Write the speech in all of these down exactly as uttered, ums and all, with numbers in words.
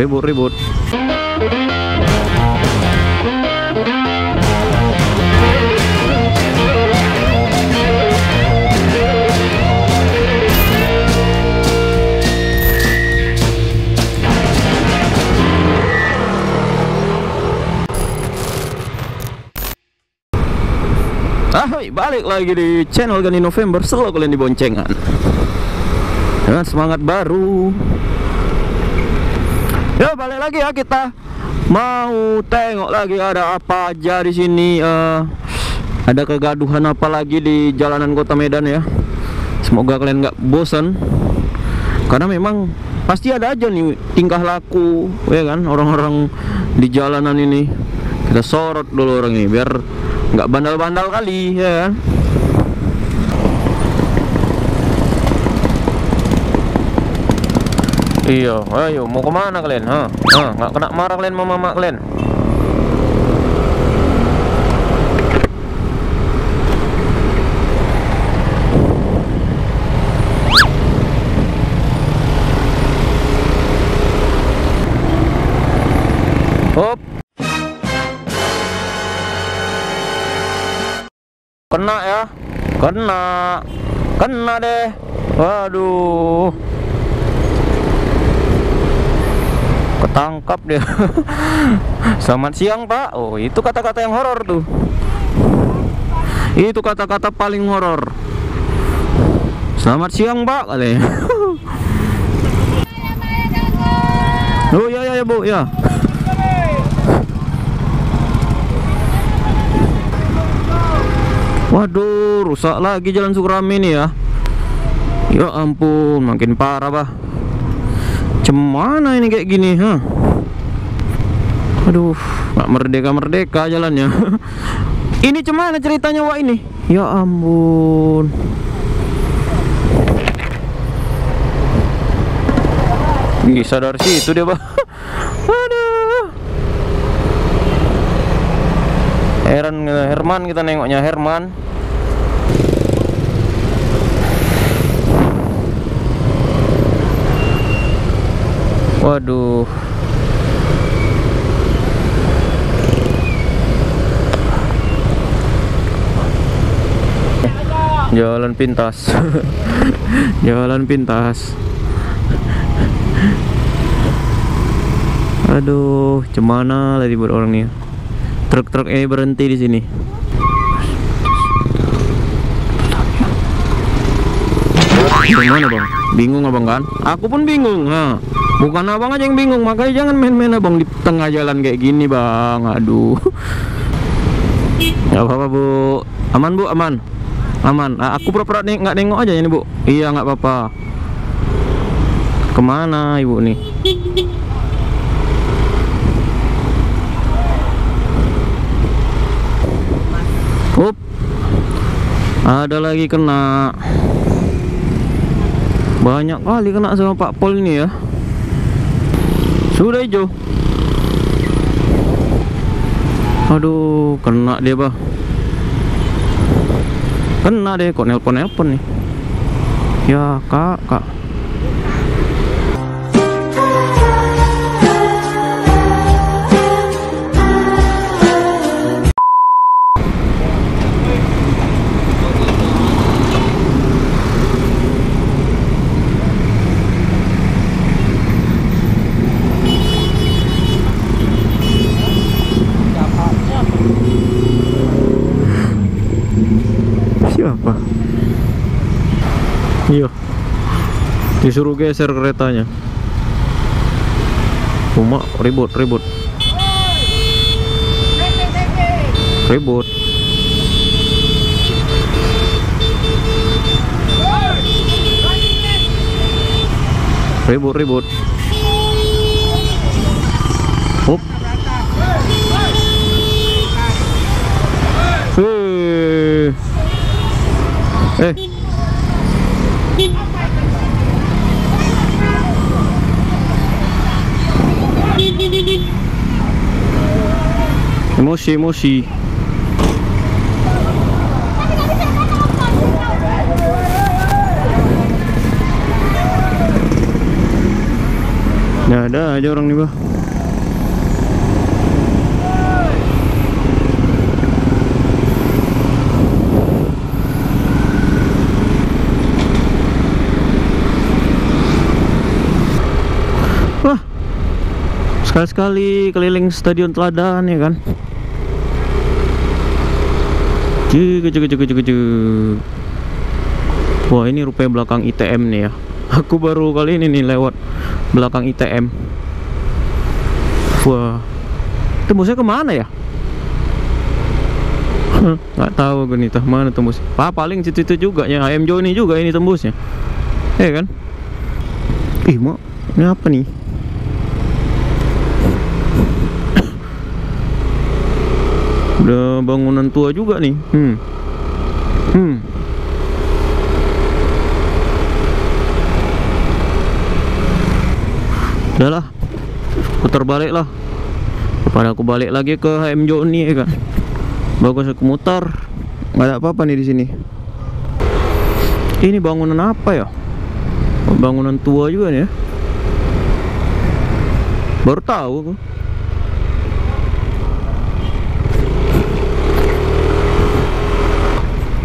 ribut-ribut. Ahoy, balik lagi di channel Gani November. Selalu kalian diboncengan dengan semangat baru. Ya, balik lagi ya, kita mau tengok lagi ada apa aja di sini. Uh, ada kegaduhan apa lagi di jalanan kota Medan ya. Semoga kalian nggak bosan, karena memang pasti ada aja nih tingkah laku ya kan orang-orang di jalanan ini. Kita sorot dulu orang ini biar nggak bandal-bandal kali ya. Iya, ayo mau kemana kalian? Hah? Hah? Nggak kena marah kalian sama mama kalian? Hop. Kena ya, kena, kena deh, waduh, ketangkap dia. Selamat siang pak. Oh itu kata-kata yang horor tuh, itu kata-kata paling horor. Selamat siang pak kali. Oh ya ya ya bu ya. Waduh, rusak lagi jalan Sukarame ini ya. Ya ampun, makin parah bah. Cemana ini kayak gini, huh? Aduh, nggak merdeka-merdeka jalannya. Ini cemana ceritanya wah ini? Ya ampun. Ih, sadar situ dia bah. Heran, Herman kita nengoknya Herman. Waduh. Jalan pintas. Jalan pintas. Aduh, cemana lagi buat orang nih. Truk-truk ini berhenti di sini. Gimana bang? Bingung abang kan? Aku pun bingung. Nah, bukan abang aja yang bingung, makanya jangan main-main abang di tengah jalan kayak gini bang. Aduh. Gak apa-apa bu, aman bu, aman, aman. Aku pura-pura nih nggak nengok aja ini bu. Iya nggak apa-apa. Kemana ibu nih? Up. Ada lagi kena. Banyak kali kena sama Pak Pol ini ya. Sudah hijau. Aduh, kena dia, bah. Kena deh, kok nelpon-nelpon nih. Ya, Kak, Kak. Siapa? Iya. Disuruh geser keretanya. Cuma ribut, ribut. Ribut. Ribut, ribut. Hop. Hei. Eh. Emosi, emosi. Nggak ada aja orang nih, bah. Wah, sekali-sekali keliling Stadion Teladan ya kan. Cuk, cuk, cuk, cuk, cuk. Wah, ini rupanya belakang I T M nih ya. Aku baru kali ini nih lewat belakang I T M. Wah, tembusnya kemana ya? Nggak tahu gue nih, tah mana tembus? Pak, paling situ-situ juga ya. A M Joni juga ini tembusnya, ya kan? Ih, mau ini apa nih? Udah bangunan tua juga nih. Hmm. Hmm. Udahlah, putar balik lah. Daripada aku balik lagi ke H M Joni ya kan. Bagus aku mutar. Gak ada apa-apa nih di sini. Ini bangunan apa ya? Bangunan tua juga nih ya. Baru tahu aku.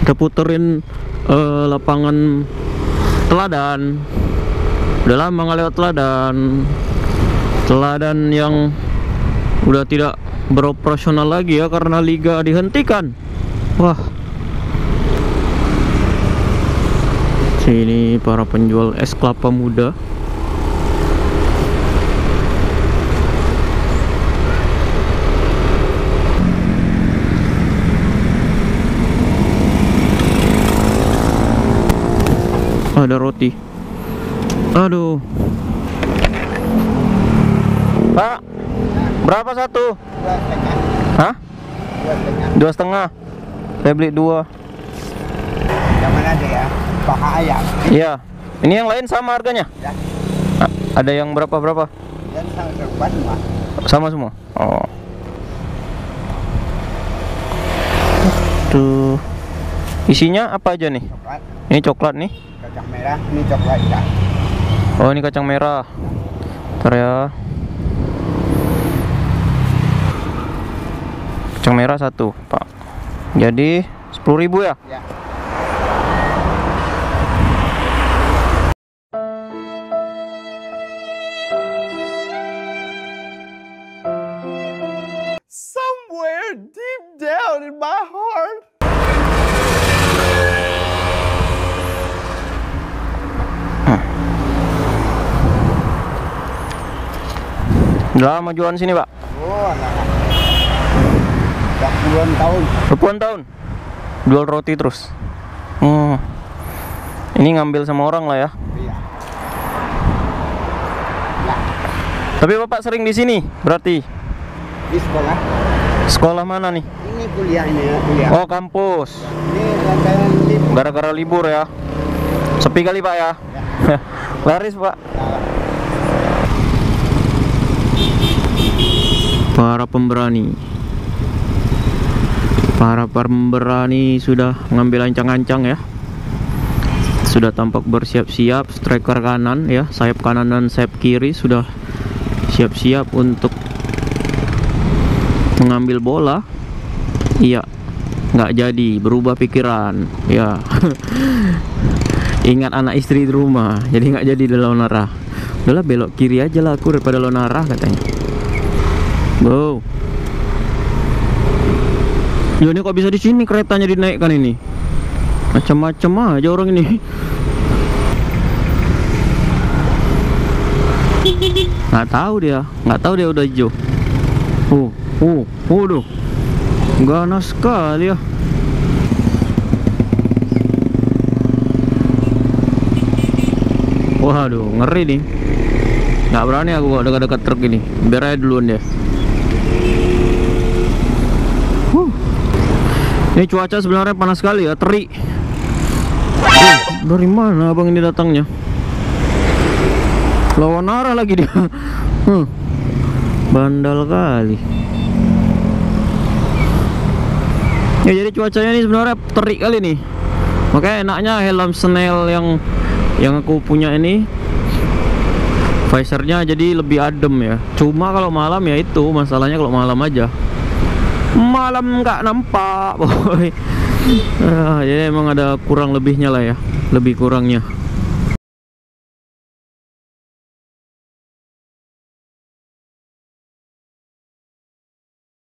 Kita puterin uh, lapangan Teladan. Udah lama nggak lewat Teladan. Teladan yang udah tidak beroperasional lagi ya karena liga dihentikan. Wah. Sini para penjual es kelapa muda. Ada roti. Aduh. Pak, berapa satu? Dua setengah. Hah? Dua setengah. Dua setengah. Saya beli dua. Yang mana aja ya? Paha ayam. Iya. Ini yang lain sama harganya? Ya. Ada yang berapa berapa? Yang sama semua. Sama semua. Oh. Tuh. Isinya apa aja nih? Coklat. Ini coklat nih. Kacang merah, ini coklat ya. Oh, ini kacang merah. Bentar ya. Kacang merah satu, Pak. Jadi sepuluh ribu ya? Ya. Somewhere deep down in my heart. Udah lama jualan sini, Pak? Oh, enggak. Puluhan tahun. Puluhan tahun? Jual roti terus? Hmm. Ini ngambil sama orang lah ya? Iya. Nah. Tapi Bapak sering di sini, berarti? Di sekolah. Sekolah mana nih? Ini kuliah ini ya, kuliah. Oh, kampus. Ini gara-gara libur. libur ya? Sepi kali, Pak ya? Ya. Laris, Pak? Nah. Para pemberani, para pemberani sudah ngambil ancang-ancang ya. Sudah tampak bersiap-siap, striker kanan ya, sayap kanan dan sayap kiri sudah siap-siap untuk mengambil bola. Iya, nggak jadi, berubah pikiran ya. Ingat anak istri di rumah, jadi nggak jadi dalam arah. Udahlah belok kiri aja lah aku daripada lawan arah katanya. Wow. Ya, ini kok bisa di sini keretanya dinaikkan ini? Macam-macam aja orang ini. Nggak tahu dia, nggak tahu dia udah hijau. Oh, oh, waduh. Ganas sekali ya. Waduh, ngeri nih. Nggak berani aku kok dekat-dekat truk ini. Biar aja duluan dia. Ini cuaca sebenarnya panas sekali ya, terik. Eh, dari mana abang ini datangnya? Lawan arah lagi dia. Hmm. Bandal kali. Ya, jadi cuacanya ini sebenarnya terik kali nih. Makanya enaknya helm Snell yang yang aku punya ini visornya jadi lebih adem ya. Cuma kalau malam ya itu masalahnya, kalau malam aja, malam nggak nampak boy. Uh, ya emang ada kurang lebihnya lah ya, lebih kurangnya.